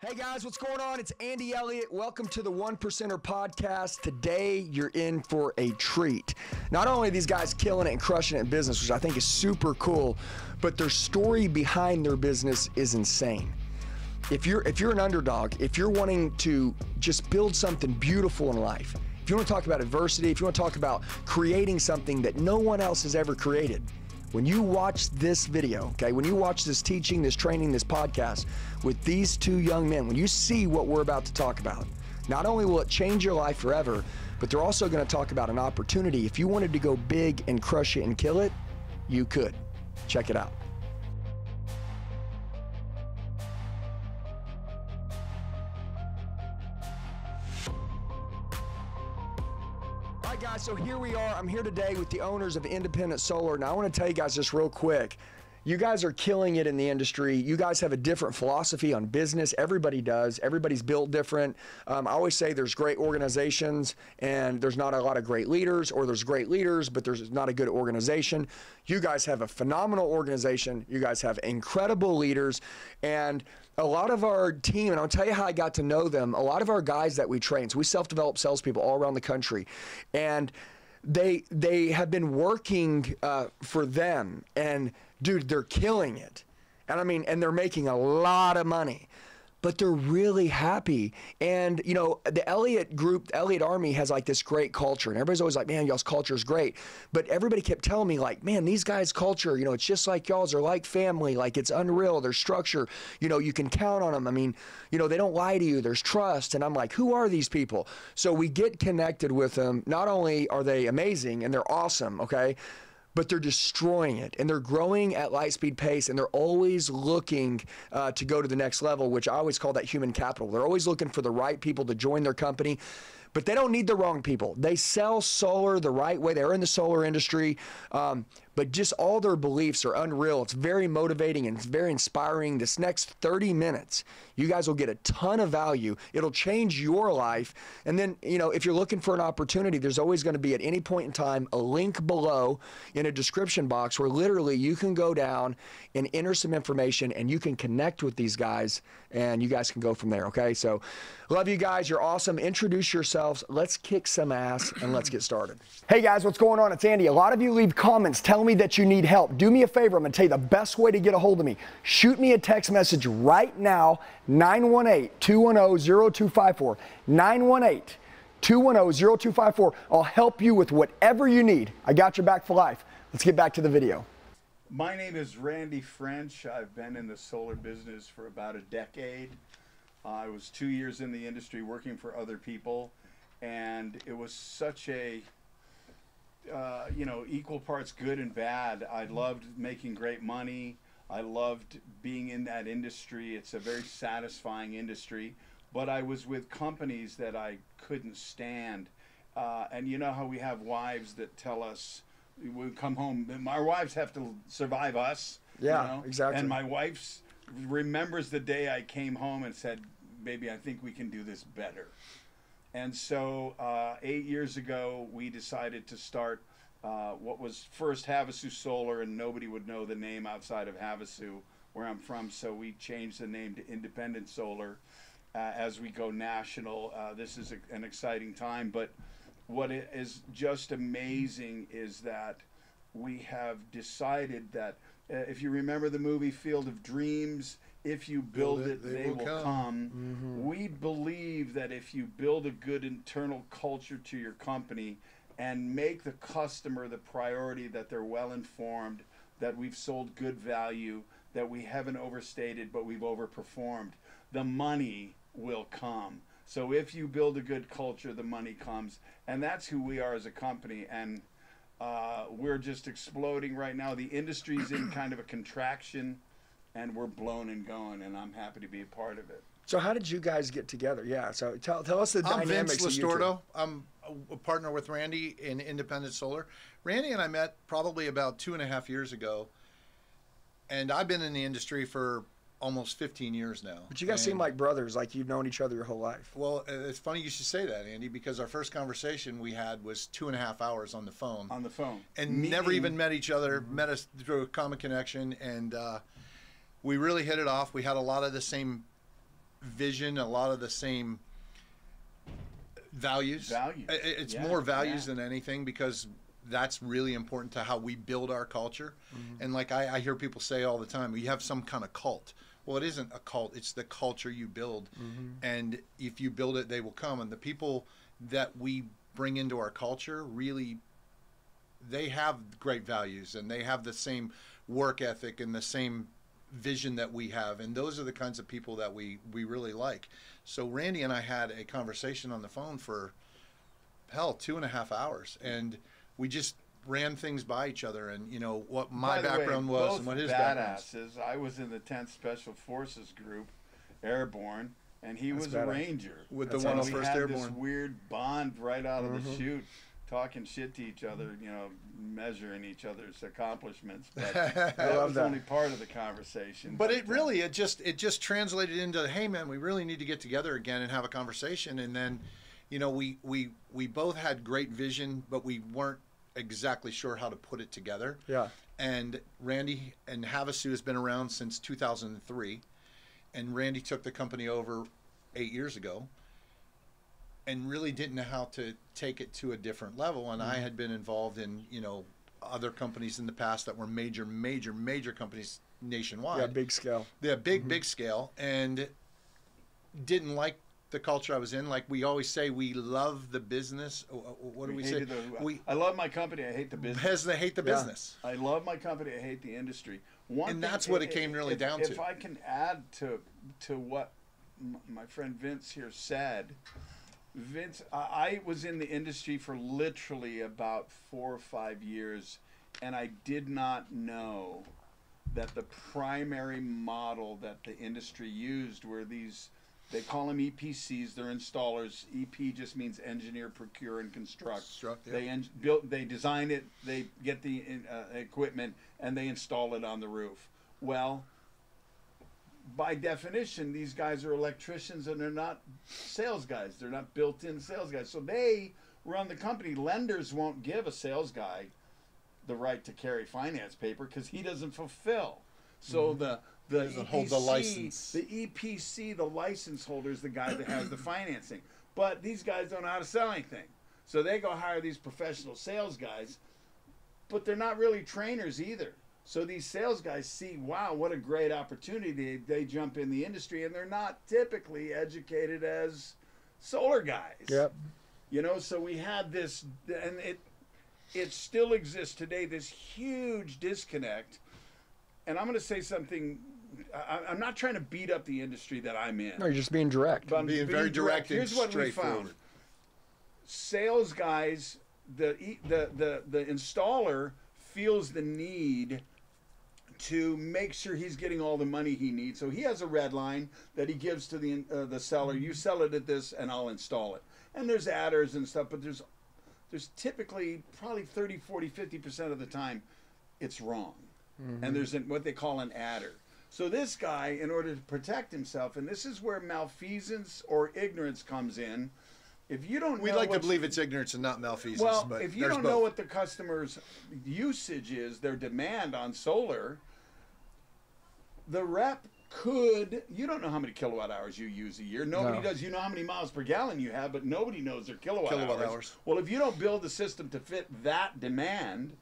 Hey guys, what's going on? It's Andy Elliott. Welcome to the 1%er podcast. Today, you're in for a treat. Not only are these guys killing it and crushing it in business, which I think is super cool, but their story behind their business is insane. If you're an underdog, if you're wanting to just build something beautiful in life, if you want to talk about adversity, if you want to talk about creating something that no one else has ever created, when you watch this video, okay, when you watch this teaching, this training, this podcast with these two young men, when you see what we're about to talk about, not only will it change your life forever, but they're also going to talk about an opportunity. If you wanted to go big and crush it and kill it, you could. Check it out. So here we are. I'm here today with the owners of Independent Solar. Now I want to tell you guys just real quick, you guys are killing it in the industry. You guys have a different philosophy on business. Everybody does. Everybody's built different. I always say there's great organizations and there's not a lot of great leaders, or there's great leaders, but there's not a good organization. You guys have a phenomenal organization. You guys have incredible leaders. And a lot of our team, and I'll tell you how I got to know them, a lot of our guys that we train, so we self-develop salespeople all around the country, and they have been working for them, and dude, they're killing it. And I mean, and they're making a lot of money, but they're really happy. And you know, the Elliott group, the Elliott Army has like this great culture, and everybody's always like, man, y'all's culture is great. But everybody kept telling me like, man, these guys' culture, you know, it's just like y'all's, are like family, like it's unreal, their structure, you know, you can count on them. I mean, you know, they don't lie to you, there's trust. And I'm like, who are these people? So we get connected with them. Not only are they amazing and they're awesome, okay, but they're destroying it, and they're growing at light speed pace, and they're always looking to go to the next level, which I always call that human capital. They're always looking for the right people to join their company, but they don't need the wrong people. They sell solar the right way. They're in the solar industry, but just all their beliefs are unreal. It's very motivating and it's very inspiring. This next 30 minutes, you guys will get a ton of value. It'll change your life. And then, you know, if you're looking for an opportunity, there's always going to be at any point in time a link below in a description box where literally you can go down and enter some information and you can connect with these guys and you guys can go from there. Okay, so love you guys, you're awesome. Introduce yourselves, let's kick some ass and let's get started. Hey guys, what's going on? It's Andy. A lot of you leave comments telling me that you need help. Do me a favor, I'm gonna tell you the best way to get a hold of me. Shoot me a text message right now, 918-210-0254, 918-210-0254. I'll help you with whatever you need. I got your back for life. Let's get back to the video. My name is Randy French. I've been in the solar business for about a decade. I was 2 years in the industry working for other people, and it was such a, you know, equal parts good and bad. I loved making great money. I loved being in that industry. It's a very satisfying industry. But I was with companies that I couldn't stand. And you know how we have wives that tell us, we come home, our wives have to survive us. Yeah, you know? Exactly. And my wife remembers the day I came home and said, baby, I think we can do this better. And so 8 years ago, we decided to start what was first Havasu Solar, and nobody would know the name outside of Havasu, where I'm from. So we changed the name to Independent Solar as we go national. This is an exciting time, but what is just amazing is that we have decided that if you remember the movie Field of Dreams, if you build it, they will come. Mm-hmm. We believe that if you build a good internal culture to your company and make the customer the priority, that they're well informed, that we've sold good value, that we haven't overstated, but we've overperformed, the money will come. So if you build a good culture, the money comes. And that's who we are as a company. And we're just exploding right now. The industry's in kind of a contraction, and we're blown and going, and I'm happy to be a part of it. So how did you guys get together? Yeah, so tell us the dynamics. I'm Vince Listorto. I'm a partner with Randy in Independent Solar. Randy and I met probably about 2.5 years ago, and I've been in the industry for almost 15 years now. But you guys seem like brothers, like you've known each other your whole life. Well, it's funny you should say that, Andy, because our first conversation we had was 2.5 hours on the phone. On the phone. And never even met each other, met us through a common connection, and we really hit it off. We had a lot of the same vision, a lot of the same values. It's more values than anything, because that's really important to how we build our culture. Mm-hmm. And like I hear people say all the time, we have some kind of cult. Well, it isn't a cult. It's the culture you build. Mm-hmm. And if you build it, they will come. And the people that we bring into our culture really, they have great values, and they have the same work ethic and the same vision that we have. And those are the kinds of people that we really like. So Randy and I had a conversation on the phone for, hell, 2.5 hours. And we just ran things by each other, and you know what my background was and what his background was. I was in the 10th Special Forces Group Airborne, and he was a Ranger. With the 101st Airborne. We had this weird bond right out of the chute, talking shit to each other, you know, measuring each other's accomplishments. But that was only part of the conversation. But it really, it just translated into, hey man, we really need to get together again and have a conversation. And then, you know, we both had great vision, but we weren't exactly sure how to put it together. Yeah. And Randy and Havasu has been around since 2003, and Randy took the company over 8 years ago, and really didn't know how to take it to a different level. And I had been involved in, you know, other companies in the past that were major, major, major companies nationwide. Yeah, big scale. Yeah, big scale, and didn't like the culture I was in. Like we always say, we love the business. What do we say? I love my company. I hate the business. Because I hate the business. I love my company. I hate the industry. And that's what it came really down to. If I can add to what my friend Vince here said, Vince, I was in the industry for literally about 4 or 5 years, and I did not know that the primary model that the industry used were these. They call them EPCs. They're installers. EP just means engineer, procure, and construct. They design it. They get the equipment, and they install it on the roof. Well, by definition, these guys are electricians, and they're not sales guys. They're not built-in sales guys. So they run the company. Lenders won't give a sales guy the right to carry finance paper because he doesn't fulfill. So the license holder is the guy that has the financing. But these guys don't know how to sell anything. So they go hire these professional sales guys, but they're not really trainers either. So these sales guys see, wow, what a great opportunity. They jump in the industry, and they're not typically educated as solar guys. Yep. You know, so we had this, and it still exists today, this huge disconnect. And I'm going to say something. I'm not trying to beat up the industry that I'm in. No, you're just being direct. I'm being very direct. Here's what we found: sales guys, the installer feels the need to make sure he's getting all the money he needs. So he has a red line that he gives to the seller. You sell it at this, and I'll install it. And there's adders and stuff, but there's typically probably 30, 40, 50% of the time, it's wrong. Mm-hmm. And there's what they call an adder. So this guy, in order to protect himself, and this is where malfeasance or ignorance comes in. If you don't know, we'd like to believe it's ignorance and not malfeasance. Well, but if you don't know what the customer's usage is, their demand on solar, the rep could, you don't know how many kilowatt hours you use a year. Nobody does. You know how many miles per gallon you have, but nobody knows their kilowatt hours. Well, if you don't build the system to fit that demand,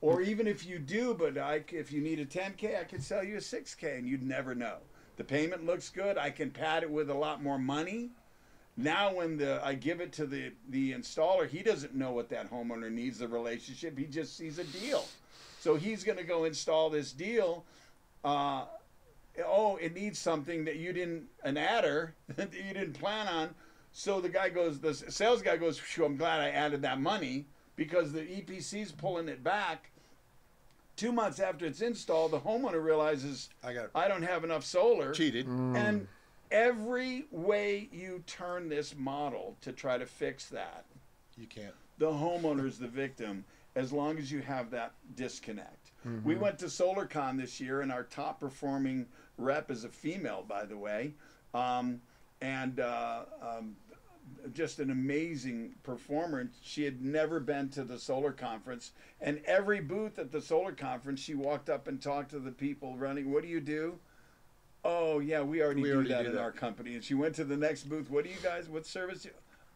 or even if you do, but if you need a 10K, I could sell you a 6K, and you'd never know. The payment looks good. I can pad it with a lot more money. Now when I give it to the installer, he doesn't know what that homeowner needs, the relationship. He just sees a deal. So he's going to go install this deal. Oh, it needs something that you didn't, an adder that you didn't plan on. So the guy goes, the sales guy goes, phew, I'm glad I added that money. Because the EPC's pulling it back. 2 months after it's installed, the homeowner realizes, I don't have enough solar. Cheated. Mm. And every way you turn this model to try to fix that, you can't. The homeowner's the victim, as long as you have that disconnect. Mm-hmm. We went to SolarCon this year, and our top performing rep is a female, by the way. Just an amazing performer. She had never been to the solar conference, and every booth at the solar conference, she walked up and talked to the people running. What do you do? oh yeah, we already do that in our company. And she went to the next booth. What do you guys, what service?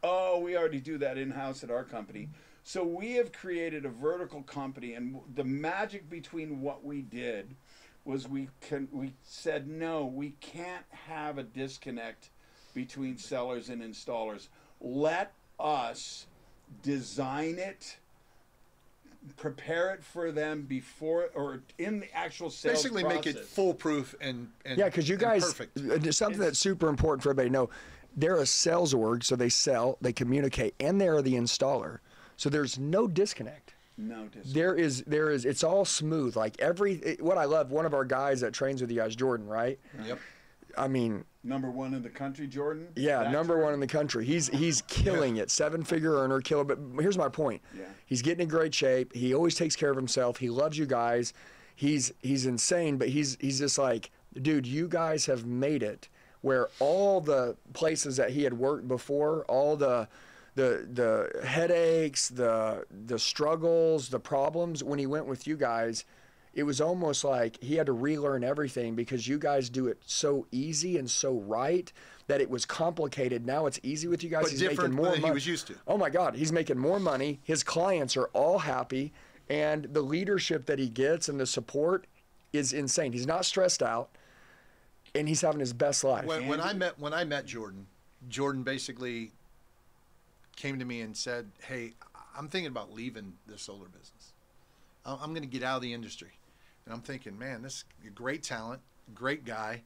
Oh, we already do that in-house at our company. So we have created a vertical company, and the magic between what we did was we said, no, we can't have a disconnect between sellers and installers. Let us design it, prepare it for them before or in the actual sales basically process. Make it foolproof and yeah, because you guys, perfect. Something that's super important for everybody to know, they're a sales org, so they sell, they communicate, and they're the installer. So there's no disconnect. No disconnect. There is, it's all smooth. Like what I love, one of our guys that trains with you guys, Jordan, right? Yep. I mean, #1 in the country, Jordan. Yeah, #1 in the country. He's killing it. 7-figure earner, killer. But here's my point. Yeah. He's getting in great shape. He always takes care of himself. He loves you guys. He's insane, but he's just like, dude, you guys have made it where all the places that he had worked before, all the headaches, the struggles, the problems, when he went with you guys, it was almost like he had to relearn everything because you guys do it so easy and so right that it was complicated. Now it's easy with you guys. But he's different than he was used to. Oh my God, he's making more money. His clients are all happy, and the leadership that he gets and the support is insane. He's not stressed out, and he's having his best life. When I met Jordan, Jordan basically came to me and said, "Hey, I'm thinking about leaving the solar business. I'm going to get out of the industry." And I'm thinking, man, this is a great talent, great guy,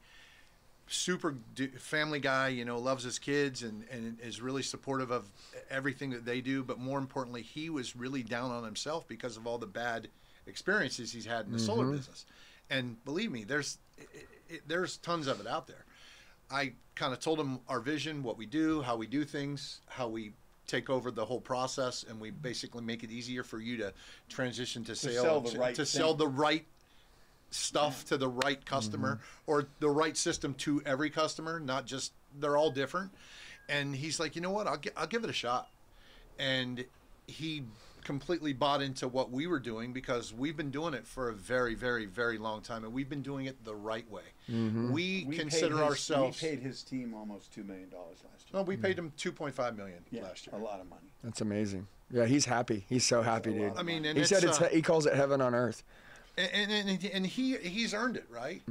super family guy, you know, loves his kids and is really supportive of everything that they do. But more importantly, he was really down on himself because of all the bad experiences he's had in the solar business. And believe me, there's tons of it out there. I kind of told him our vision, what we do, how we do things, how we take over the whole process, and we basically make it easier for you to transition to sell the right stuff to the right customer or the right system to every customer, not just, they're all different. And he's like, you know what, I'll give it a shot. And he completely bought into what we were doing because we've been doing it for a very, very, very long time, and we've been doing it the right way. We consider ourselves. We paid his team almost $2 million last year. Well, we paid him $2.5 million last year. A lot of money. That's amazing. Yeah, he's happy. He's so happy, dude. I mean, and he said it's, he calls it heaven on earth. And he's earned it, right?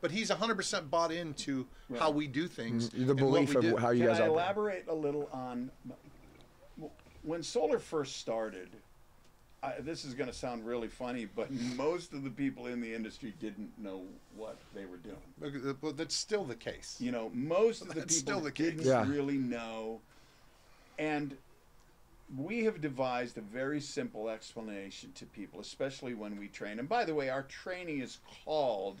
But he's 100% bought into how we do things. The belief of how you guys operate. Can I elaborate a little on? When solar first started, this is going to sound really funny, but most of the people in the industry didn't know what they were doing. But that's still the case. You know, most of the people didn't really know. And we have devised a very simple explanation to people, especially when we train. And by the way, our training is called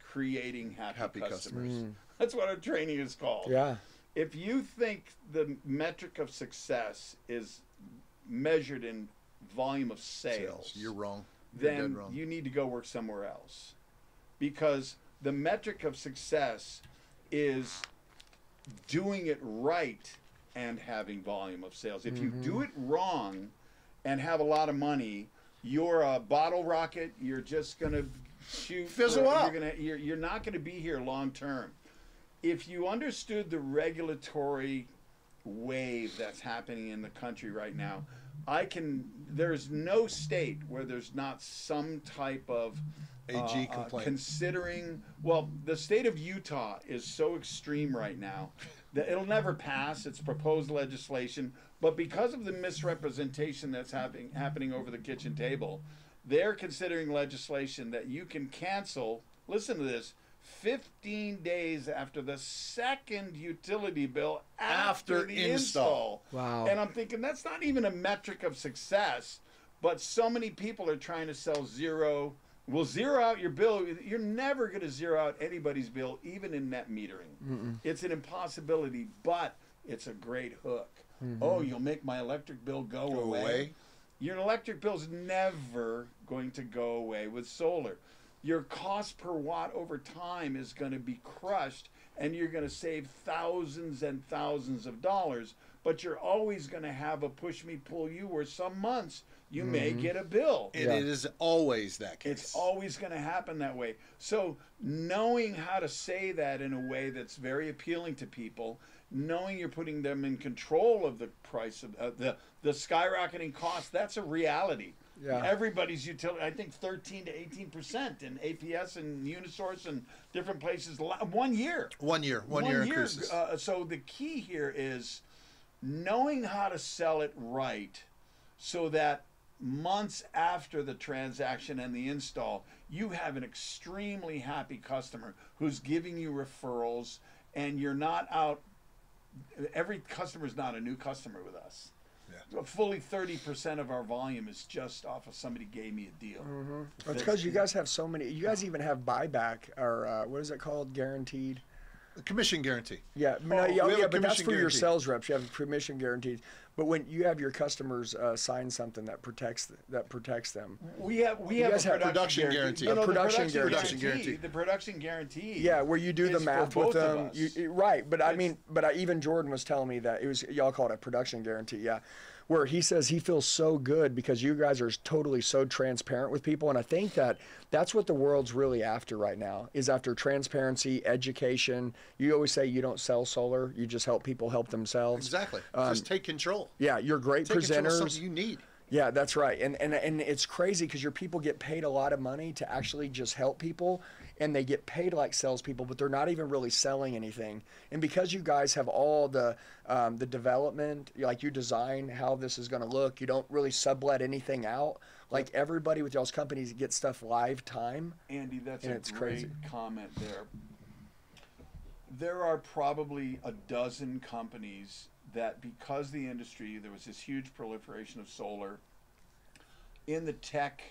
Creating Happy Customers. That's what our training is called. Yeah. If you think the metric of success is measured in volume of sales, you're wrong. Then you need to go work somewhere else, because the metric of success is doing it right and having volume of sales. If you do it wrong and have a lot of money, you're a bottle rocket. You're just going to shoot. Fizzle up. You're not going to be here long term. If you understood the regulatory wave that's happening in the country right now, there's no state where there's not some type of AG complaint. Considering, well, the state of Utah is so extreme right now that it'll never pass its proposed legislation, but because of the misrepresentation that's happening over the kitchen table, they're considering legislation that you can cancel, listen to this, 15 days after the second utility bill after the install. Wow. And I'm thinking that's not even a metric of success, but so many people are trying to sell zero. Well, zero out your bill. You're never going to zero out anybody's bill, even in net metering. It's an impossibility, but it's a great hook. Oh, you'll make my electric bill go away. Your electric bill's never going to go away with solar. Your cost per watt over time is going to be crushed, and you're going to save thousands and thousands of dollars. But you're always going to have a push me, pull you, where some months you may get a bill. And it is always that case. It's always going to happen that way. So knowing how to say that in a way that's very appealing to people, knowing you're putting them in control of the price of the skyrocketing cost, that's a reality. Yeah. Everybody's utility, I think 13 to 18% in APS and Unisource and different places, 1 year. 1 year. 1 year increases. So the key here is knowing how to sell it right so that months after the transaction and the install, you have an extremely happy customer who's giving you referrals, and you're not out. Every customer is not a new customer with us. Yeah. Fully 30% of our volume is just off of somebody gave me a deal. Mm-hmm. It's because you guys have so many. You guys even have buyback or what is it called? Guaranteed. Commission guarantee. Yeah, no, yeah, but that's for your sales reps. You have a commission guaranteed. But when you have your customers sign something that protects them. We have a production guarantee. The production guarantee. Yeah, where you do the math with them. Right, but I mean, but even Jordan was telling me that it was y'all called a production guarantee. Yeah, where he says he feels so good because you guys are totally so transparent with people, and I think that that's what the world's really after right now is after transparency, education. You always say you don't sell solar; you just help people help themselves. Exactly. Just take control. Yeah, you're great presenters. Something you need. Yeah, that's right. And it's crazy because your people get paid a lot of money to actually just help people, and they get paid like salespeople, but they're not even really selling anything. And because you guys have all the development, like you design how this is going to look, you don't really sublet anything out. Like everybody with y'all's companies get stuff live time. Andy, that's a great comment there. There are probably a dozen companies that because the industry, there was this huge proliferation of solar. In the tech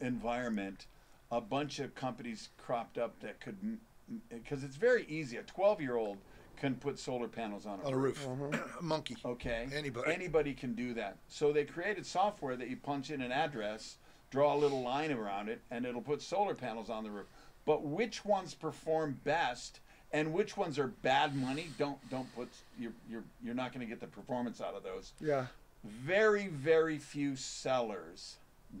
environment, a bunch of companies cropped up that could, because it's very easy. A 12-year-old can put solar panels on a roof. Mm-hmm. A monkey. Okay. Anybody. Anybody can do that. So they created software that you punch in an address, draw a little line around it, and it'll put solar panels on the roof. But which ones perform best? And which ones are bad money? Don't put you're not going to get the performance out of those. Yeah. Very, very few sellers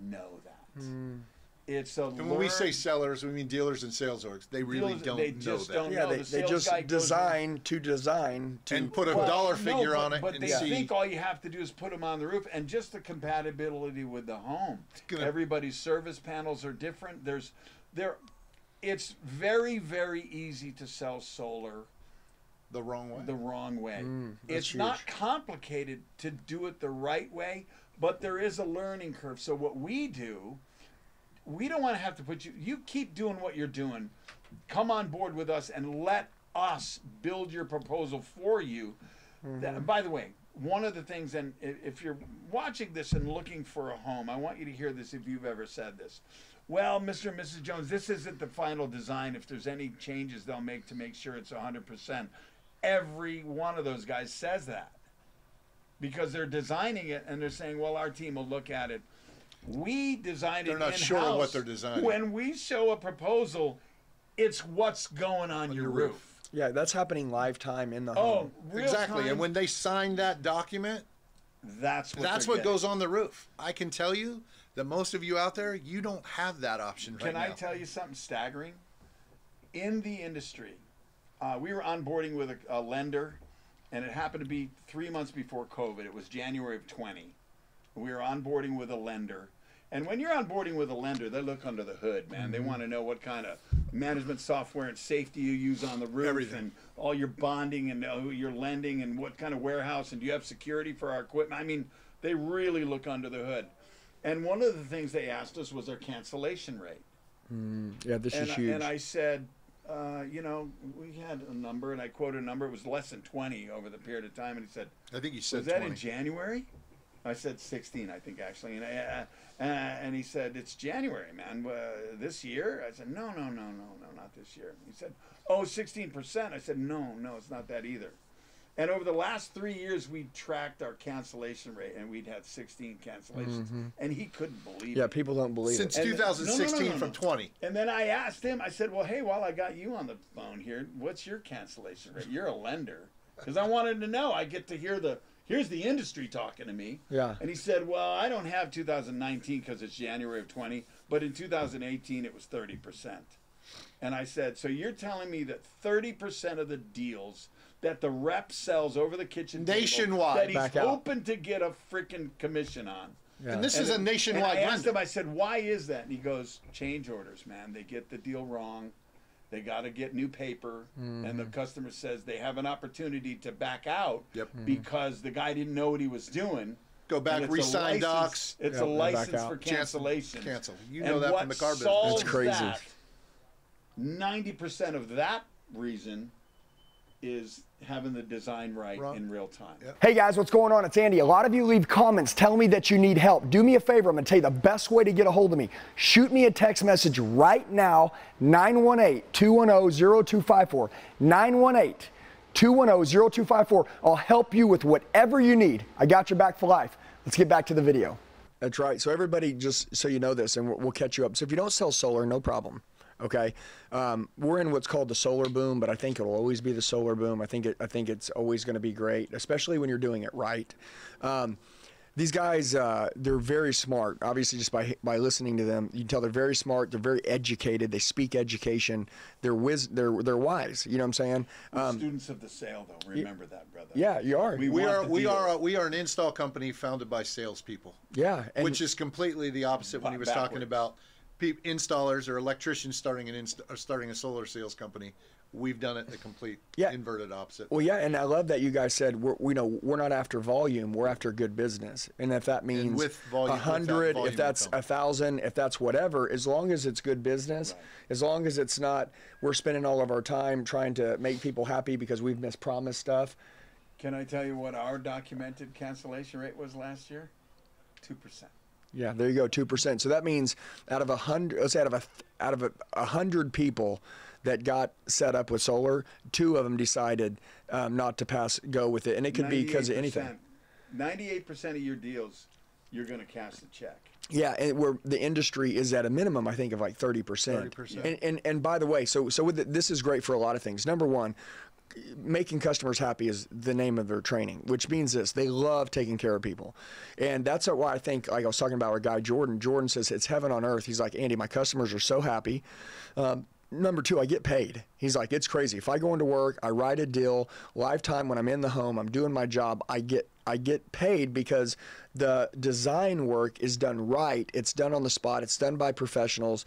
know that. Mm. It's a. And when we say sellers, we mean dealers and sales orgs. They really don't know that. They just don't know. Yeah, they just design to and put a dollar figure on it. But they think all you have to do is put them on the roof, and just the compatibility with the home. Everybody's service panels are different. It's very, very easy to sell solar the wrong way. It's huge. Not complicated to do it the right way, but there is a learning curve. So what we do, we don't want to have to put you keep doing what you're doing. Come on board with us and let us build your proposal for you. Mm-hmm. That, by the way, one of the things, and if you're watching this and looking for a home, I want you to hear this if you've ever said this. Well, Mr. and Mrs. Jones, this isn't the final design. If there's any changes they'll make to make sure it's 100%. Every one of those guys says that because they're designing it and they're saying, well, our team will look at it. We designed it in-house. They're not sure what they're designing. When we show a proposal, it's what's going on your roof. Yeah, that's happening live time in the home. Oh, exactly. Time? And when they sign that document, that's what goes on the roof. I can tell you that most of you out there, you don't have that option right now. Can I tell you something staggering? In the industry, we were onboarding with a lender, and it happened to be 3 months before COVID. It was January of 20. We were onboarding with a lender. And when you're onboarding with a lender, they look under the hood, man. Mm-hmm. They want to know what kind of management software and safety you use on the roof. Everything. And all your bonding and who you're lending and what kind of warehouse and do you have security for our equipment. I mean, they really look under the hood. And one of the things they asked us was our cancellation rate. Yeah, this is huge. And I said, you know, we had a number, and I quoted a number. It was less than 20 over the period of time. And he said, I think you said was 20. That in January? I said 16, I think, actually. And and he said, it's January, man. This year? I said, no, not this year. He said, oh, 16%. I said, no, it's not that either. And over the last 3 years, we tracked our cancellation rate, and we'd had 16 cancellations. Mm-hmm. And he couldn't believe it. Yeah, people don't believe it. Since 2016 from 20. And then I asked him, I said, well, hey, while I got you on the phone here, what's your cancellation rate? You're a lender. Because I wanted to know. I get to hear the, here's the industry talking to me. Yeah. And he said, well, I don't have 2019 because it's January of 20, but in 2018, it was 30%. And I said, so you're telling me that 30% of the deals that the rep sells over the kitchen table nationwide that he's hoping to get a freaking commission on. Yeah. And this is a nationwide. I asked him, I said, why is that? And he goes, change orders, man. They get the deal wrong. They got to get new paper. Mm. And the customer says they have an opportunity to back out because the guy didn't know what he was doing. Go back, re-sign docs. It's a license for cancellation. Cancel. You know that from the car business. That's crazy. 90% of that reason is having the design right in real time. Yep. Hey guys, what's going on? It's Andy. A lot of you leave comments telling me that you need help. Do me a favor. I'm going to tell you the best way to get a hold of me. Shoot me a text message right now, 918-210-0254. 918-210-0254. I'll help you with whatever you need. I got your back for life. Let's get back to the video. That's right. So everybody, just so you know this, and we'll catch you up. So if you don't sell solar, no problem. Okay, we're in what's called the solar boom, but I think it'll always be the solar boom. I think it's always going to be great, especially when you're doing it right. These guys, they're very smart. Obviously, just by listening to them, you can tell they're very smart. They're very educated. They speak education. They're wise. You know what I'm saying? Students of the sale, though. Remember that, brother. Yeah, you are. We are an install company founded by salespeople. Yeah, and which is completely the opposite when he was talking about installers or electricians starting a solar sales company. We've done it the complete inverted opposite. Well, yeah, and I love that you guys said we're not after volume, we're after good business. And if that means 100, if that's 1,000, if that's whatever, as long as it's good business, as long as it's not we're spending all of our time trying to make people happy because we've mispromised stuff. Can I tell you what our documented cancellation rate was last year? 2%. Yeah, there you go, 2%. So that means out of 100, let's say out of 100 people that got set up with solar, 2 of them decided not to go with it, and it could be because of anything. 98% of your deals, you're going to cash the check. Yeah, and where the industry is at a minimum, I think, of like 30%. 30%. And by the way, so with this is great for a lot of things. Number one, making customers happy is the name of their training, which means this: they love taking care of people. And that's why I think, like I was talking about our guy Jordan. Jordan says it's heaven on earth. He's like, Andy, my customers are so happy. Number two, I get paid. He's like, it's crazy. If I go into work, I write a deal, lifetime. When I'm in the home, I'm doing my job. I get paid because the design work is done right. It's done on the spot. It's done by professionals.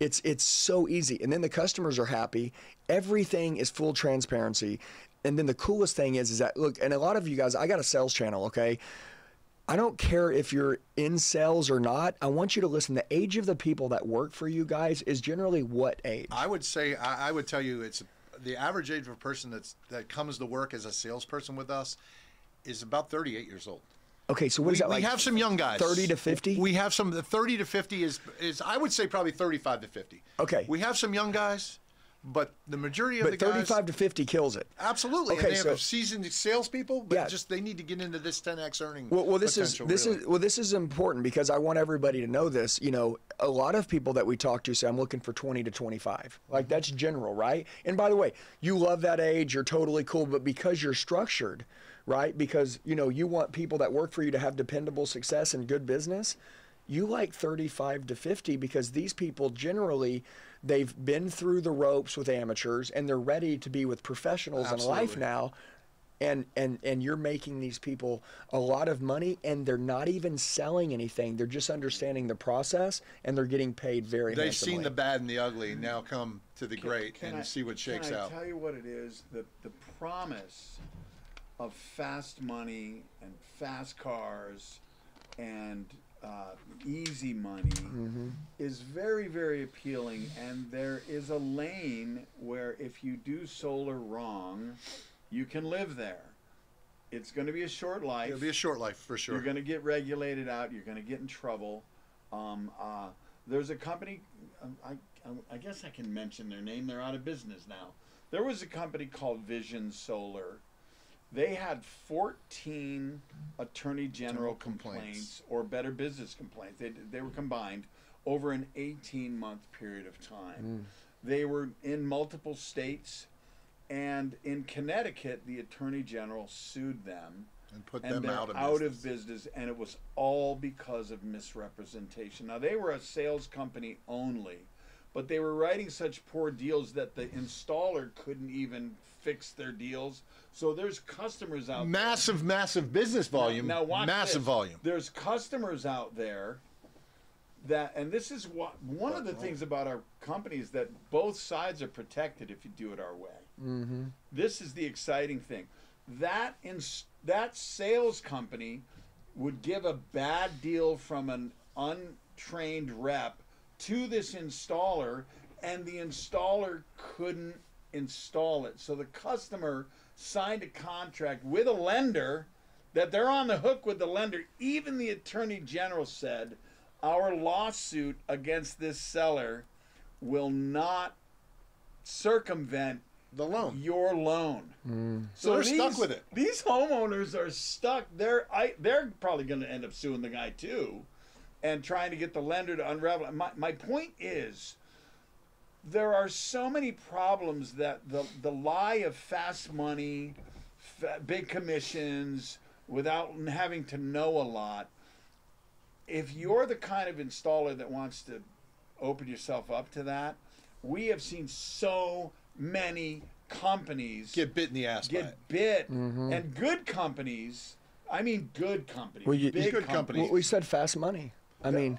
It's so easy. And then the customers are happy. Everything is full transparency. And then the coolest thing is that, look, and a lot of you guys, I got a sales channel, okay? I don't care if you're in sales or not. I want you to listen. The age of the people that work for you guys is generally what age? I would say, I would tell you, it's the average age of a person that comes to work as a salesperson with us is about 38 years old. Okay, so what is that like? We have some young guys. 30 to 50? We have some, the 30 to 50 is I would say probably 35 to 50. Okay. We have some young guys, but the majority of the guys. But 35 to 50 kills it. Absolutely. Okay, and they have seasoned salespeople, but just they need to get into this 10X earning potential. Well, this is important because I want everybody to know this. You know, a lot of people that we talk to say, I'm looking for 20 to 25. Like, that's general, right? And by the way, you love that age. You're totally cool, but because you're structured, right? Because, you know, you want people that work for you to have dependable success and good business. You like 35 to 50 because these people generally, they've been through the ropes with amateurs and they're ready to be with professionals in life now. And you're making these people a lot of money, and they're not even selling anything. They're just understanding the process, and they're getting paid very handsomely. They've seen the bad and the ugly, and now come to the great and see what shakes out. Can I tell you what it is? The promise of fast money and fast cars and easy money is very, very appealing. And there is a lane where if you do solar wrong, you can live there. It's going to be a short life. It'll be a short life for sure. You're going to get regulated out. You're going to get in trouble. There's a company, I guess I can mention their name. They're out of business now. There was a company called Vision Solar. They had 14 attorney general complaints or better business complaints. They were combined over an 18-month period of time. Mm. They were in multiple states, and in Connecticut, the attorney general sued them and put them out of business, and it was all because of misrepresentation. Now, they were a sales company only, but they were writing such poor deals that the installer couldn't even fix their deals. So there's customers out there. Massive business volume. Now watch this. Volume. There's customers out there that, and this is what, one of the things about our company is that both sides are protected if you do it our way. Mm-hmm. This is the exciting thing. That sales company would give a bad deal from an untrained rep to this installer, and the installer couldn't install it. So the customer signed a contract with a lender that they're on the hook with the lender. Even the attorney general said, our lawsuit against this seller will not circumvent the loan, your loan. Mm. So they're stuck with it. These homeowners are stuck. They're probably going to end up suing the guy too, and trying to get the lender to unravel. My point is, there are so many problems that the lie of fast money, big commissions, without having to know a lot. If you're the kind of installer that wants to open yourself up to that, we have seen so many companies get bit in the ass. Mm-hmm. And good companies. I mean, good companies. Well, big companies. Well, we said fast money. I mean,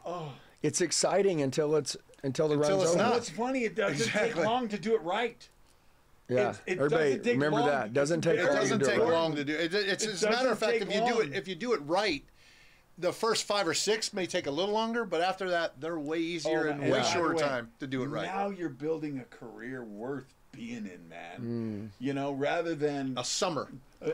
it's exciting until the run's over. Well, it's funny. It doesn't take long to do it right. Yeah, everybody remember that. It doesn't take long to do it. It's as a matter of fact, if you do it right, the first 5 or 6 may take a little longer, but after that, they're way easier and way shorter time to do it right. Now you're building a career worth being in, man. Mm. You know, rather than a summer.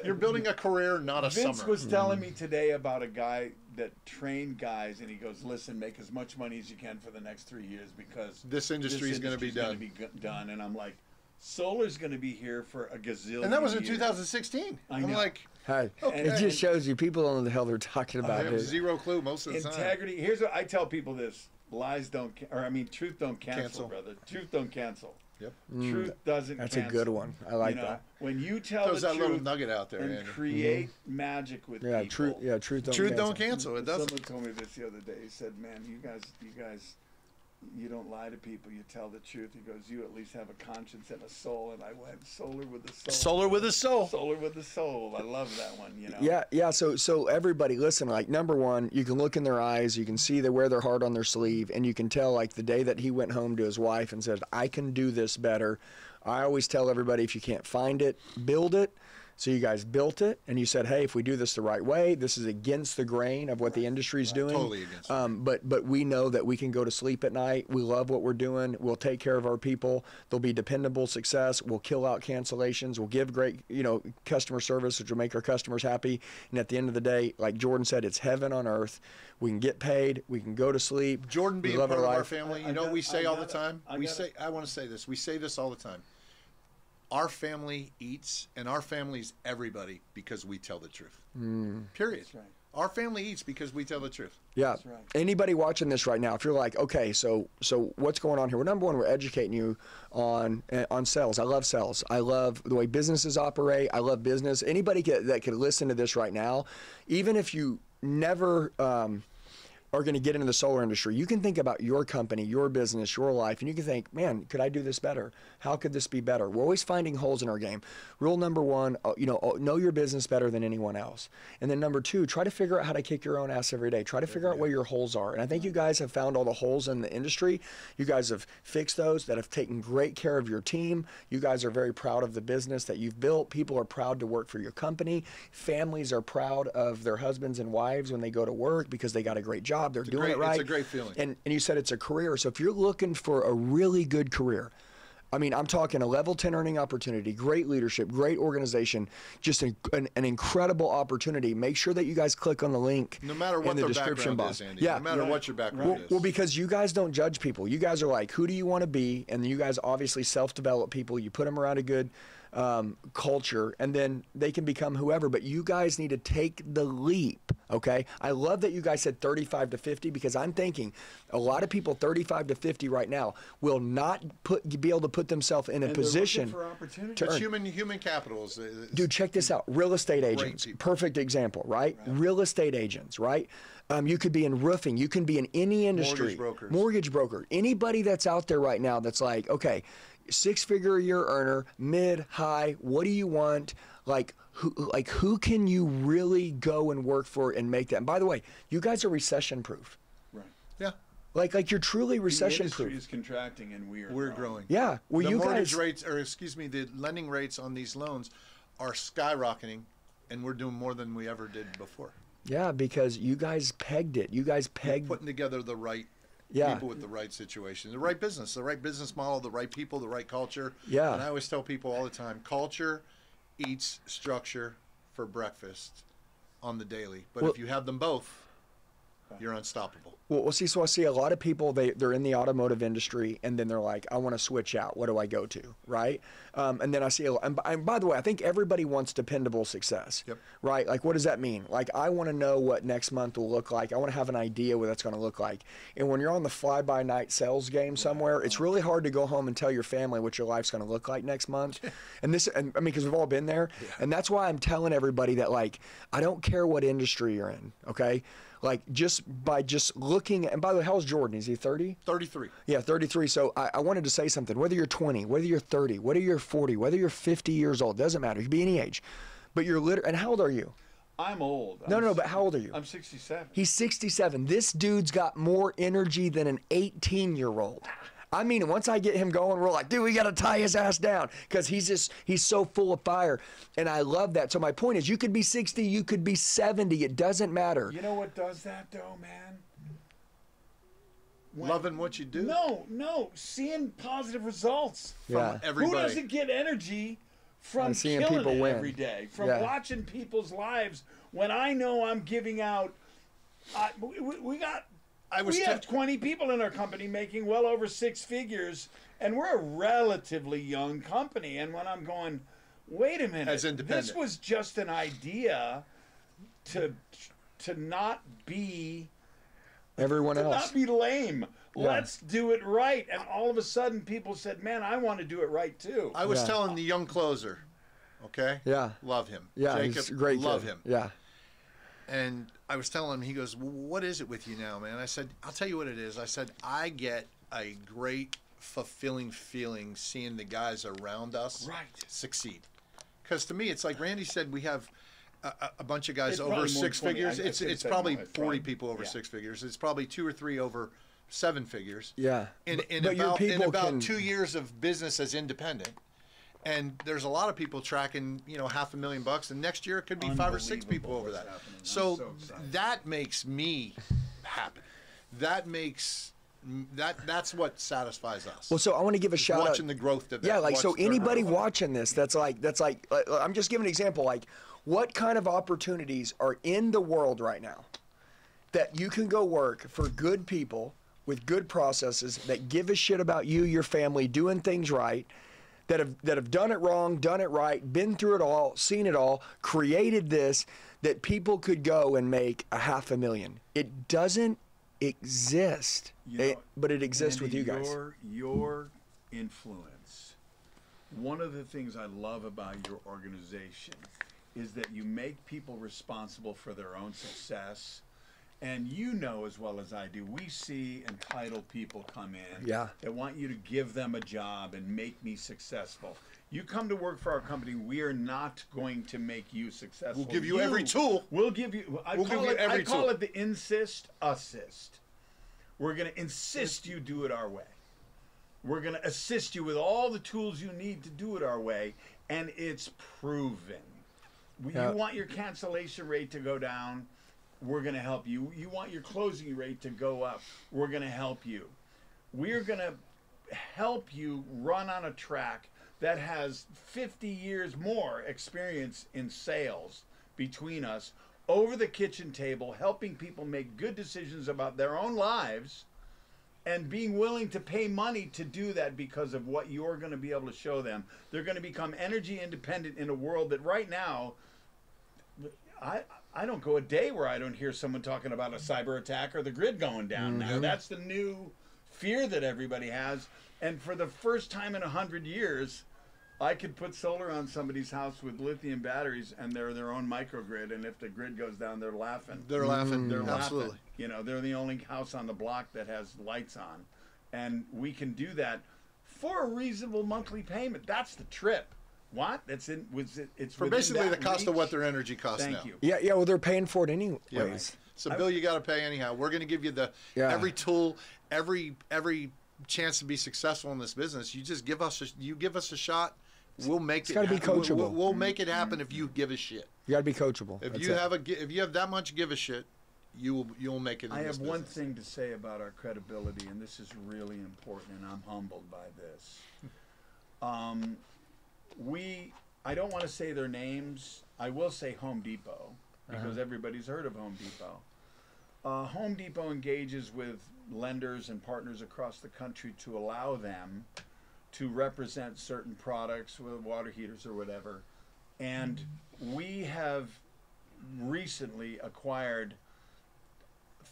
You're building a career, not a summer. Vince was telling me today about a guy that trained guys, and he goes, listen, make as much money as you can for the next 3 years because this industry is going to be done. And I'm like, solar's going to be here for a gazillion years. And that was in 2016. I'm like, hi. Okay. It just shows you people don't know the hell they're talking about. I have zero clue most of the time. Integrity. Here's what I tell people this. Lies don't, or I mean, truth don't cancel, brother. Truth don't cancel. Yep. Truth doesn't cancel. That's a good one. I like that. When you tell the truth little nugget out there, and create magic with people. Truth don't cancel. It doesn't. Someone told me this the other day. He said, man, you guys, you don't lie to people. You tell the truth. He goes, you at least have a conscience and a soul. And I went, solar with a soul. Solar with a soul. Solar with a soul. I love that one, you know. Yeah. So everybody, listen, like, number one, you can look in their eyes. You can see they wear their heart on their sleeve. And you can tell, like, the day that he went home to his wife and said, I can do this better. I always tell everybody, if you can't find it, build it. So you guys built it, and you said, hey, if we do this the right way, this is against the grain of what the industry's doing. Totally against but we know that we can go to sleep at night. We love what we're doing. We'll take care of our people. There'll be dependable success. We'll kill out cancellations. We'll give great, customer service, which will make our customers happy. And at the end of the day, like Jordan said, it's heaven on earth. We can get paid. We can go to sleep. Jordan being part of our family, you know what we say all the time? I want to say this. We say this all the time. Our family eats, and our family's everybody because we tell the truth. Mm. Period. That's right. Our family eats because we tell the truth. Yeah. That's right. Anybody watching this right now, if you're like, okay, so what's going on here? Well, number one, we're educating you on sales. I love sales. I love the way businesses operate. I love business. Anybody that could listen to this right now, even if you never are going to get into the solar industry, you can think about your company, your business, your life, and you can think, man, could I do this better? How could this be better? We're always finding holes in our game. Rule number one, know your business better than anyone else. And then number two, try to figure out how to kick your own ass every day. Try to figure out where your holes are. And I think you guys have found all the holes in the industry. You guys have fixed those, that have taken great care of your team. You guys are very proud of the business that you've built. People are proud to work for your company. Families are proud of their husbands and wives when they go to work because they got a great job. They're doing it right. It's a great feeling. And you said it's a career. So if you're looking for a really good career, I mean, I'm talking a level 10 earning opportunity, great leadership, great organization, just an incredible opportunity. Make sure that you guys click on the link in the description box. No matter what their background is, Andy. Yeah. No matter what your background is. Well, because you guys don't judge people. You guys are like, who do you want to be? And you guys obviously self-develop people. You put them around a good culture, and then they can become whoever. But you guys need to take the leap, okay? I love that you guys said 35 to 50 because I'm thinking a lot of people 35 to 50 right now will not be able to put themselves in a position for opportunity to earn. Human capitals. Dude, check this out. Real estate agents, perfect example, right? Real estate agents, right? You could be in roofing. You can be in any industry. Mortgage broker. Anybody that's out there right now that's like, okay, six-figure a year earner, mid, high, what do you want? Like who can you really go and work for and make that? And by the way, you guys are recession-proof. Right. Yeah. Like you're truly recession-proof. The industry is contracting and we're growing. Yeah. Well, the the lending rates on these loans are skyrocketing, and we're doing more than we ever did before. Yeah, because you guys pegged it. You guys pegged putting together the right people with the right situation, the right business, the right business model, the right people, the right culture. Yeah. And I always tell people all the time, culture eats structure for breakfast on the daily. But if you have them both, you're unstoppable. Well, see, so I see a lot of people, they're in the automotive industry, and then they're like, I want to switch out. What do I go to, right? And then I see, and by the way, I think everybody wants dependable success, right? Like, what does that mean? Like, I want to know what next month will look like. I want to have an idea what that's going to look like. And when you're on the fly-by-night sales game somewhere, it's really hard to go home and tell your family what your life's going to look like next month. I mean, because we've all been there. Yeah. And that's why I'm telling everybody that, like, I don't care what industry you're in, okay? Like, just by just looking at, and by the way, how's Jordan? Is he 30? 33. Yeah, 33. So I wanted to say something. Whether you're 20, whether you're 30, whether you're 40, whether you're 50 years old, doesn't matter. You could be any age. But you're literally, and how old are you? I'm old. No, but how old are you? I'm 67. He's 67. This dude's got more energy than an 18-year-old. I mean, once I get him going, we're like, dude, we got to tie his ass down because he's so full of fire. And I love that. So my point is, you could be 60, you could be 70. It doesn't matter. You know what does that, though, man? Loving what you do. No. Seeing positive results from everybody. Who doesn't get energy from seeing people win every day, from watching people's lives? When I know I'm giving out, we have 20 people in our company making well over 6 figures, and we're a relatively young company. And when I'm going, wait a minute, this was just an idea to not be everyone else, not be lame. Yeah. Let's do it right. And all of a sudden, people said, "Man, I want to do it right too." I was telling the young closer, okay, love him, Jacob, he's a great kid. Him, and I was telling him, he goes, what is it with you now, man? I said, I'll tell you what it is. I said, I get a great fulfilling feeling seeing the guys around us succeed. Because to me, it's like Randy said, we have a bunch of guys over 6 figures. It's probably 40 people over 6 figures. It's probably 2 or 3 over 7 figures. Yeah. In about 2 years of business as independent. And there's a lot of people tracking, you know, $500,000 bucks, and next year it could be 5 or 6 people over that. So that makes me happy. That's what satisfies us. Well, so I want to give a shout out. Watching the growth of that. Yeah, like, so anybody watching this, that's like, I'm just giving an example. Like, what kind of opportunities are in the world right now that you can go work for good people with good processes that give a shit about you, your family, doing things right, that have done it wrong, done it right, been through it all, seen it all, created this, that people could go and make $500,000. It doesn't exist, but it exists, Andy, with you guys. Your influence. One of the things I love about your organization is that you make people responsible for their own success. And you know as well as I do, we see entitled people come in that want you to give them a job and make me successful. You come to work for our company, we are not going to make you successful. We'll give you every tool. We'll give you, I call it the insist, assist. We're going to insist you do it our way. We're going to assist you with all the tools you need to do it our way, and it's proven. You want your cancellation rate to go down. We're going to help you. You want your closing rate to go up. We're going to help you. We're going to help you run on a track that has 50 years more experience in sales between us over the kitchen table, helping people make good decisions about their own lives and being willing to pay money to do that because of what you're going to be able to show them. They're going to become energy independent in a world that right now, I don't go a day where I don't hear someone talking about a cyber attack or the grid going down. Mm-hmm. Now that's the new fear that everybody has. And for the first time in 100 years, I could put solar on somebody's house with lithium batteries, and they're their own microgrid. And if the grid goes down, they're laughing. They're laughing. They're absolutely laughing. You know, they're the only house on the block that has lights on, and we can do that for a reasonable monthly payment. That's the trip. What? That's in. Was it? It's for basically the cost of what their energy costs now. Thank you. Yeah, yeah. Well, they're paying for it anyways. Yeah, right. It's a bill you got to pay anyhow. We're going to give you the every tool, every chance to be successful in this business. You just give us. You give us a shot. We'll make it. It's got to be coachable. We'll make it happen if you give a shit. You got to be coachable. If you have a, if you have that much give a shit, you'll make it. I have one thing to say about our credibility, and this is really important, and I'm humbled by this. I don't want to say their names. I will say Home Depot because everybody's heard of Home Depot. Home Depot engages with lenders and partners across the country to allow them to represent certain products with water heaters or whatever. And we have recently acquired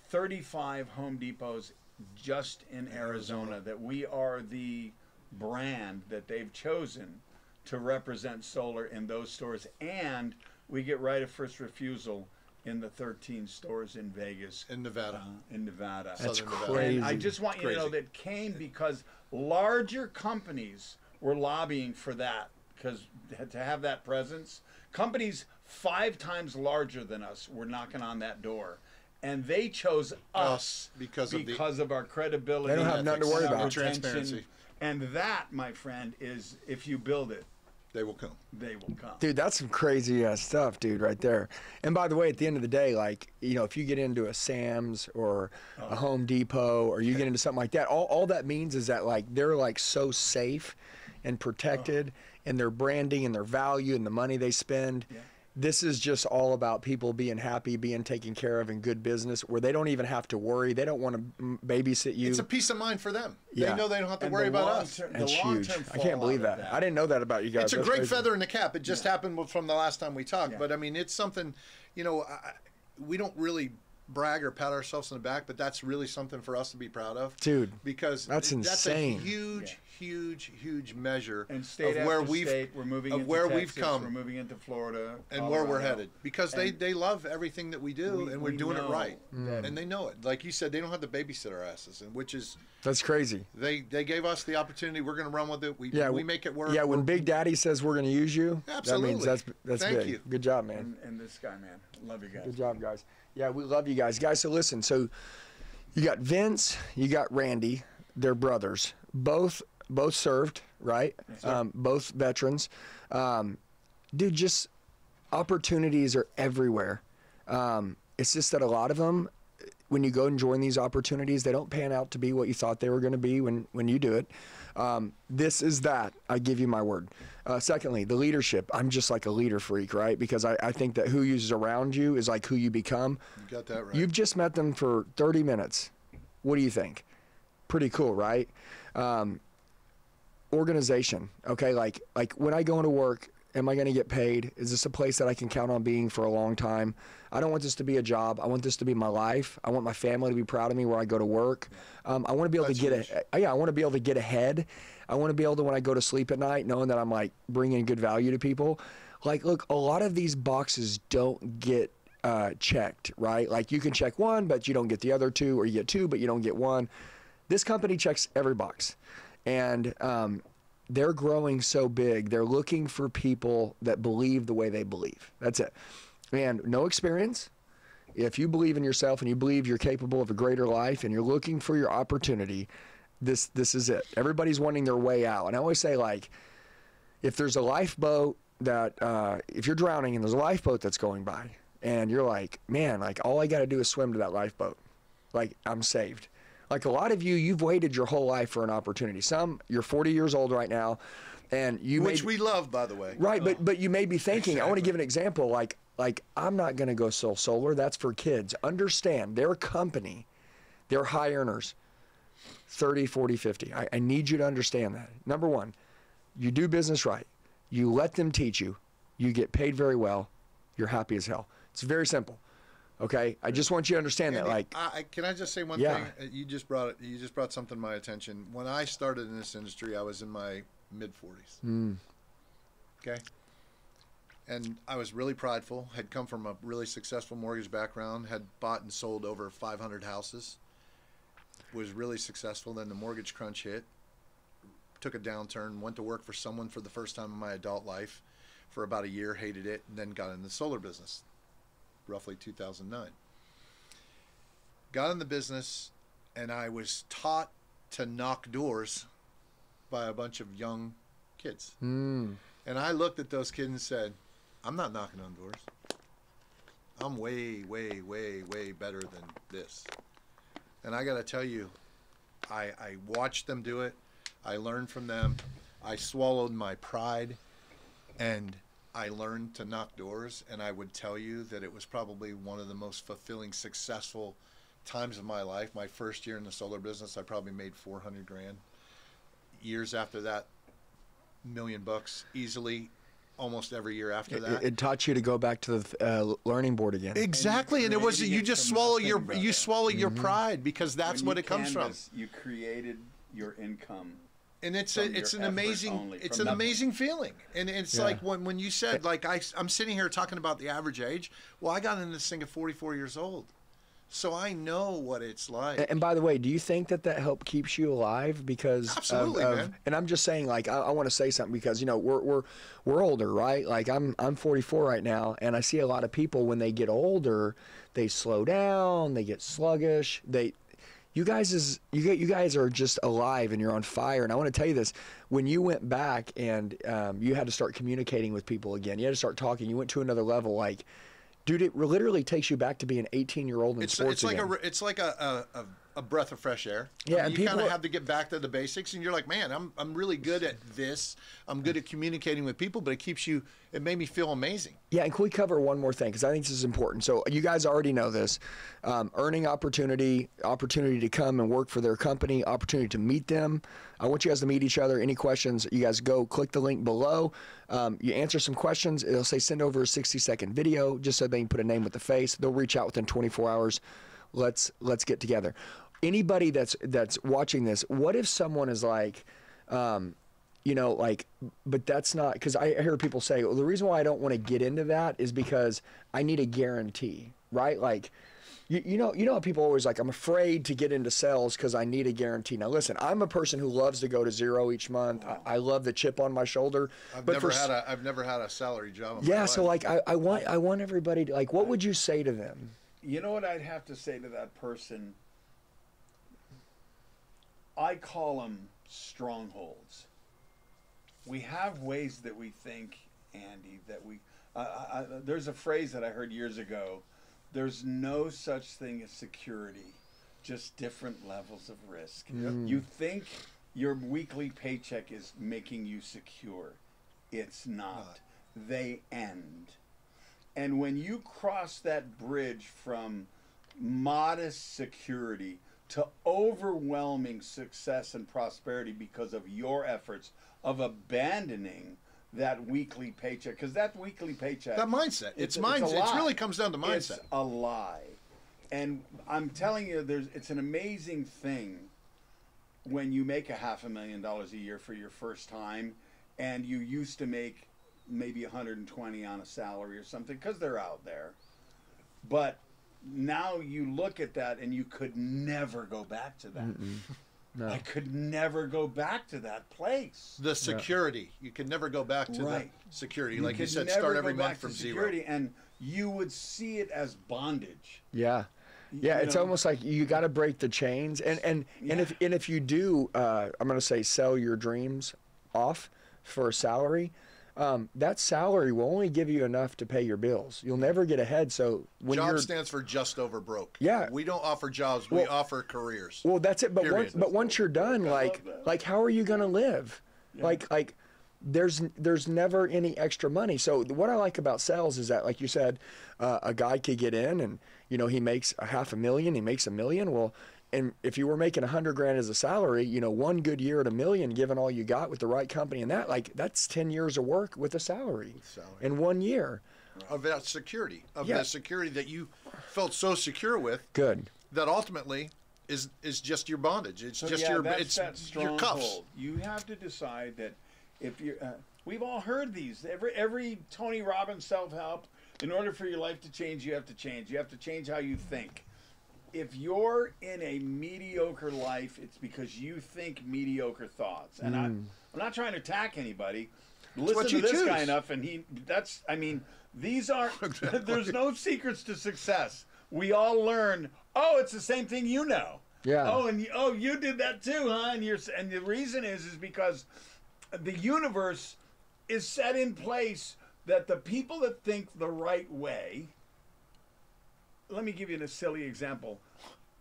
35 Home Depots just in Arizona, that we are the brand that they've chosen to represent solar in those stores. And we get right of first refusal in the 13 stores in Vegas. In Nevada. In Nevada. That's crazy. And I just want you to know that came because larger companies were lobbying for that, because to have that presence, companies 5 times larger than us were knocking on that door. And they chose us because of our credibility. They don't have nothing to worry about. Transparency. And that, my friend, is if you build it, they will come. They will come. Dude, that's some crazy stuff, dude, right there. And by the way, at the end of the day, like, you know, if you get into a Sam's or a Home Depot or you get into something like that, all that means is that, like, they're, like, so safe and protected and their branding and their value and the money they spend. Yeah. This is just all about people being happy, being taken care of, and good business, where they don't even have to worry. They don't want to babysit you. It's a peace of mind for them. Yeah. They know they don't have to worry about us. That's huge. I can't believe that. I didn't know that about you guys. It's a great feather in the cap. It just happened from the last time we talked. Yeah. But, I mean, it's something, you know, we don't really brag or pat ourselves on the back, but that's really something for us to be proud of. Dude, because that's insane. That's a huge, huge measure and state of where we've come. We're moving into Florida. And where we're headed. Because they love everything that we do, and we're doing it right. And they know it. Like you said, they don't have to babysit our asses, and which is... That's crazy. They gave us the opportunity. We're going to run with it. We make it work. Yeah, when Big Daddy says we're going to use you, absolutely. That means that's big. Thank you. Good job, man. And this guy, man. Love you guys. Good job, guys. Yeah, we love you guys. Guys, so listen. So you got Vince, you got Randy. They're brothers. Both served, right? Yes, both veterans. Dude, just opportunities are everywhere. It's just that a lot of them, when you go and join these opportunities, they don't pan out to be what you thought they were going to be when you do it. This is that. I give you my word. Secondly, the leadership. I'm just like a leader freak, right? Because I think that who is around you is like who you become. You got that right. You've just met them for 30 minutes. What do you think? Pretty cool, right? Organization. Okay, like when I go into work, am I going to get paid? Is this a place that I can count on being for a long time? I don't want this to be a job. I want this to be my life. I want my family to be proud of me where I go to work. I want to be able to get I want to be able to get ahead. I want to be able to, when I go to sleep at night, knowing that I'm like bringing good value to people. Like, look, a lot of these boxes don't get checked, right? Like you can check one, but you don't get the other two, or you get two, but you don't get one. This company checks every box, and they're growing so big. They're looking for people that believe the way they believe. That's it. And no experience. If you believe in yourself and you believe you're capable of a greater life and you're looking for your opportunity, this is it. Everybody's wanting their way out. And I always say, like, if there's a lifeboat that if you're drowning and there's a lifeboat that's going by and you're like, man, like all I got to do is swim to that lifeboat. Like I'm saved. Like a lot of you, you've waited your whole life for an opportunity. Some, you're 40 years old right now, and you which we love, by the way. Right, but you may be thinking, exactly. I want to give an example. Like I'm not going to go sell solar. That's for kids. Understand, their company, they're high earners. 30, 40, 50. I need you to understand that. Number one, you do business right. You let them teach you. You get paid very well. You're happy as hell. It's very simple. Okay, I just want you to understand Andy, that. Like, can I just say one thing? You just brought something to my attention. When I started in this industry, I was in my mid-40s. Mm. Okay, and I was really prideful. Had come from a really successful mortgage background. Had bought and sold over 500 houses. Was really successful. Then the mortgage crunch hit. Took a downturn. Went to work for someone for the first time in my adult life, for about a year. Hated it, and then got in the solar business. Roughly 2009. Got in the business, and I was taught to knock doors by a bunch of young kids. Mm. And I looked at those kids and said, I'm not knocking on doors. I'm way, way, way, way better than this. And I got to tell you, I watched them do it. I learned from them. I swallowed my pride, and I learned to knock doors, and I would tell you that it was probably one of the most fulfilling, successful times of my life. My first year in the solar business, I probably made 400 grand. Years after that, $1 million easily, almost every year after that. It taught you to go back to the learning board again. Exactly, and it was you just swallow your pride, because that's what it comes from. You created your income. And it's an amazing feeling. And it's like when you said, like, I'm sitting here talking about the average age. Well, I got into this thing at 44 years old. So I know what it's like. And by the way, do you think that help keeps you alive? Because absolutely, man. And I'm just saying, like, I want to say something, because, you know, we're older, right? Like, I'm 44 right now, and I see a lot of people when they get older, they slow down, they get sluggish, You guys are just alive, and you're on fire. And I want to tell you this: when you went back and you had to start communicating with people again, you had to start talking. You went to another level, like, dude. It literally takes you back to being an 18-year-old in sports. It's like a breath of fresh air. Yeah, I mean, and you kind of have to get back to the basics, and you're like, man, I'm really good at this. I'm good at communicating with people, but it made me feel amazing. Yeah, and can we cover one more thing, because I think this is important? So you guys already know this: earning opportunity to come and work for their company, opportunity to meet them. I want you guys to meet each other. Any questions? You guys go click the link below. You answer some questions. It'll say send over a 60-second video, just so they can put a name with the face. They'll reach out within 24 hours. Let's get together. Anybody that's watching this, what if someone is like, you know, like, but that's not, because I hear people say, well, the reason why I don't want to get into that is because I need a guarantee, right? Like, you know, people are always like, I'm afraid to get into sales because I need a guarantee. Now, listen, I'm a person who loves to go to zero each month. Wow. I love the chip on my shoulder. I've never had a salary job. Yeah, so like, I want everybody to, like, what would you say to them? You know what I'd have to say to that person? I call them strongholds. We have ways that we think, Andy, that we... there's a phrase that I heard years ago. There's no such thing as security, just different levels of risk. Mm. You think your weekly paycheck is making you secure. It's not. They end. And when you cross that bridge from modest security to overwhelming success and prosperity because of your efforts of abandoning that weekly paycheck, because that weekly paycheck... That mindset. It really comes down to mindset. It's a lie. And I'm telling you, it's an amazing thing when you make $500,000 a year for your first time, and you used to make maybe 120 on a salary or something, because they're out there. But now you look at that, and you could never go back to that. Mm-mm. No. I could never go back to that place. The security. No. You could never go back to that security. Like you said, start every month from zero. And you would see it as bondage. Yeah. Yeah, it's almost like you got to break the chains. And if you do, I'm going to say sell your dreams off for a salary, that salary will only give you enough to pay your bills. You'll never get ahead. So when job stands for just over broke. Yeah, we don't offer jobs. We offer careers. Well, that's it. But once you're done, like how are you gonna live? Yeah. Like there's never any extra money. So what I like about sales is that, like you said, a guy could get in and, you know, he makes $500,000, he makes $1 million. Well, And if you were making $100 grand as a salary, you know, one good year at $1 million, given all you got with the right company and that, like, that's 10 years of work with a salary in 1 year. Of that security, of that security that you felt so secure with. Good. That ultimately is just your bondage. It's so, just your, it's that your cuffs. You have to decide that if you, we've all heard these, every Tony Robbins self-help, in order for your life to change, you have to change. You have to change how you think. If you're in a mediocre life, it's because you think mediocre thoughts. And I'm not trying to attack anybody. Listen to this guy enough, and he—that's. I mean, these are. There's no secrets to success. We all learn. Oh, it's the same thing, you know. Yeah. Oh, and oh, you did that too, huh? And you're. And the reason is because the universe is set in place that the people that think the right way. Let me give you a silly example.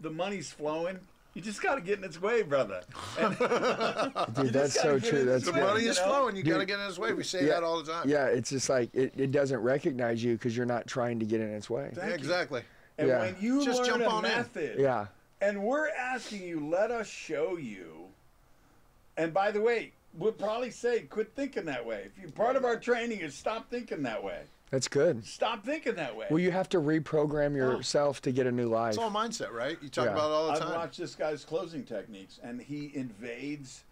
The money's flowing. You just got to get in its way, brother. Dude, that's so true. That's the money is flowing. You got to get in its way. We say that all the time. Yeah, it's just like it doesn't recognize you because you're not trying to get in its way. Yeah, exactly. And when you just learn a method, and we're asking you, let us show you. And by the way, we'll probably say, quit thinking that way. If you part of our training is stop thinking that way. That's good. Stop thinking that way. Well, you have to reprogram yourself to get a new life. It's all mindset, right? You talk about it all the time. I've watched this guy's closing techniques, and he invades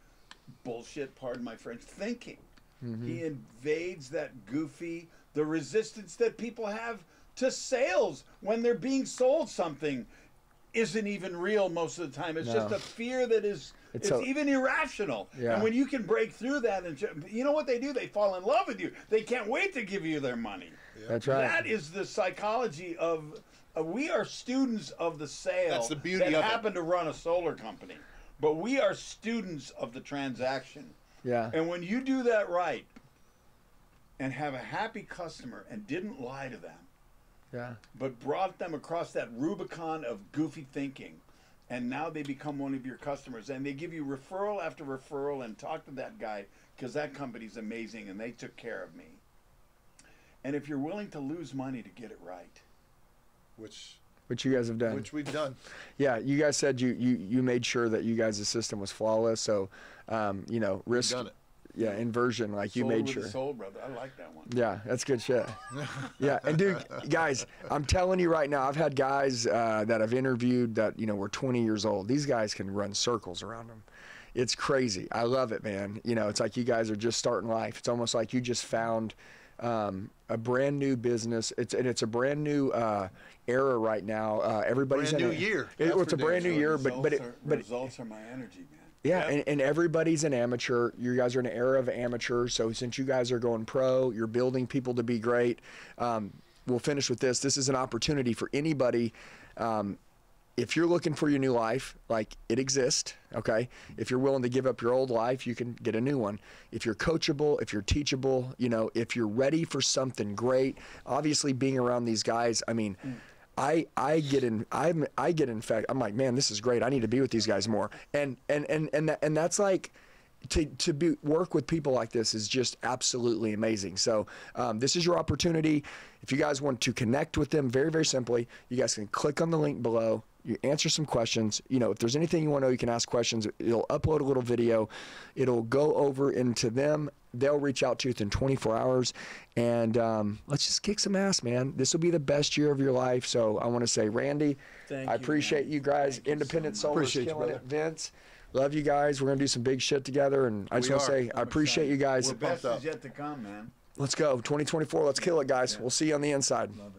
bullshit, pardon my French, thinking. Mm-hmm. He invades that goofy, the resistance that people have to sales when they're being sold something isn't even real most of the time. It's just a fear that is... It's even irrational. Yeah. And when you can break through that, and you know what they do? They fall in love with you. They can't wait to give you their money. Yeah. That's right. That is the psychology of, we are students of the sale. That's the beauty of it. That happened to run a solar company. But we are students of the transaction. Yeah. And when you do that right and have a happy customer and didn't lie to them, but brought them across that Rubicon of goofy thinking, and now they become one of your customers, and they give you referral after referral, and talk to that guy because that company's amazing and they took care of me. And if you're willing to lose money to get it right, which you guys have done, which we've done, you guys said you made sure that you guys' system was flawless. So, you know, risk. We've done it. Yeah, inversion, like you made sure. Soul, brother. I like that one. Yeah, that's good shit. Yeah, and dude, guys, I'm telling you right now, I've had guys that I've interviewed that, you know, were 20 years old. These guys can run circles around them. It's crazy. I love it, man. You know, it's like you guys are just starting life. It's almost like you just found a brand new business. It's a brand new era right now. Everybody's brand in new year. It's a brand new year, but results are my energy, man. Yeah, and everybody's an amateur. You guys are in an era of amateurs. So since you guys are going pro, you're building people to be great. We'll finish with this. This is an opportunity for anybody. If you're looking for your new life, like, it exists, okay? If you're willing to give up your old life, you can get a new one. If you're coachable, if you're teachable, you know, if you're ready for something great, obviously being around these guys, I mean, I'm like, man, this is great. I need to be with these guys more. And that's like, to work with people like this is just absolutely amazing. So this is your opportunity. If you guys want to connect with them, very, very simply, you guys can click on the link below. You answer some questions. You know, if there's anything you want to know, you can ask questions. It'll upload a little video. It'll go over into them. They'll reach out to you within 24 hours. And let's just kick some ass, man. This will be the best year of your life. So I want to say, Randy, I appreciate you guys. Independent Solar is killing it. Vince, love you guys. We're going to do some big shit together. And I just want to say, I appreciate you guys. The best is yet to come, man. Let's go. 2024. Let's kill it, guys. We'll see you on the inside. Love it.